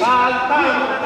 Salta!